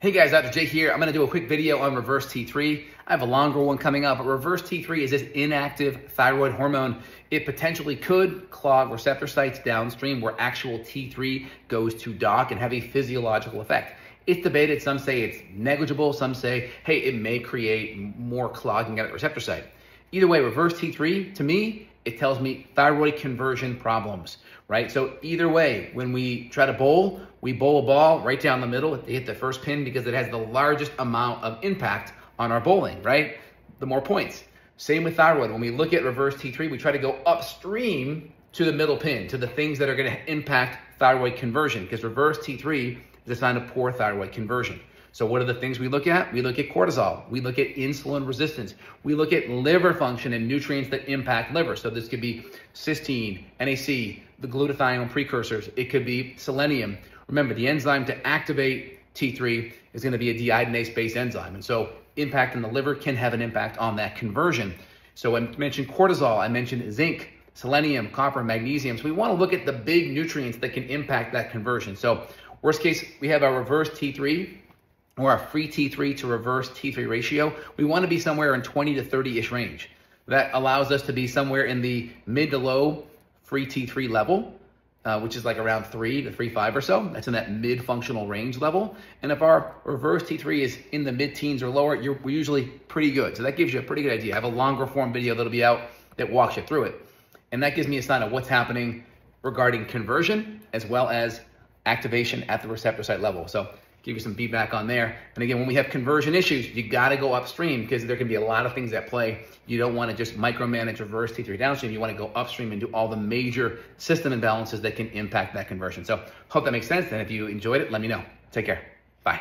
Hey guys, Dr. Jake here. I'm going to do a quick video on reverse T3. I have a longer one coming up, but reverse T3 is this inactive thyroid hormone. It potentially could clog receptor sites downstream where actual T3 goes to dock and have a physiological effect. It's debated. Some say it's negligible. Some say, hey, it may create more clogging at the receptor site. Either way, reverse T3, to me, it tells me thyroid conversion problems, right? So either way, when we try to bowl, we bowl a ball right down the middle, they hit the first pin because it has the largest amount of impact on our bowling, right? The more points. Same with thyroid. When we look at reverse T3, we try to go upstream to the middle pin, to the things that are going to impact thyroid conversion, because reverse T3 is a sign of poor thyroid conversion. So what are the things we look at? We look at cortisol. We look at insulin resistance. We look at liver function and nutrients that impact liver. So this could be cysteine, NAC, the glutathione precursors. It could be selenium. Remember, the enzyme to activate T3 is going to be a deiodinase-based enzyme. And so impact in the liver can have an impact on that conversion. So I mentioned cortisol. I mentioned zinc, selenium, copper, magnesium. So we want to look at the big nutrients that can impact that conversion. So worst case, we have our reverse T3 or a free T3 to reverse T3 ratio. We want to be somewhere in 20 to 30-ish range. That allows us to be somewhere in the mid to low free T3 level, which is like around 3 to 3.5 or so. That's in that mid-functional range level. And if our reverse T3 is in the mid-teens or lower, we're usually pretty good. So that gives you a pretty good idea. I have a longer form video that'll be out that walks you through it. And that gives me a sign of what's happening regarding conversion as well as activation at the receptor site level. So give you some feedback on there. And again, when we have conversion issues, you got to go upstream because there can be a lot of things at play. You don't want to just micromanage reverse T3 downstream. You want to go upstream and do all the major system imbalances that can impact that conversion. So hope that makes sense. And if you enjoyed it, let me know. Take care. Bye.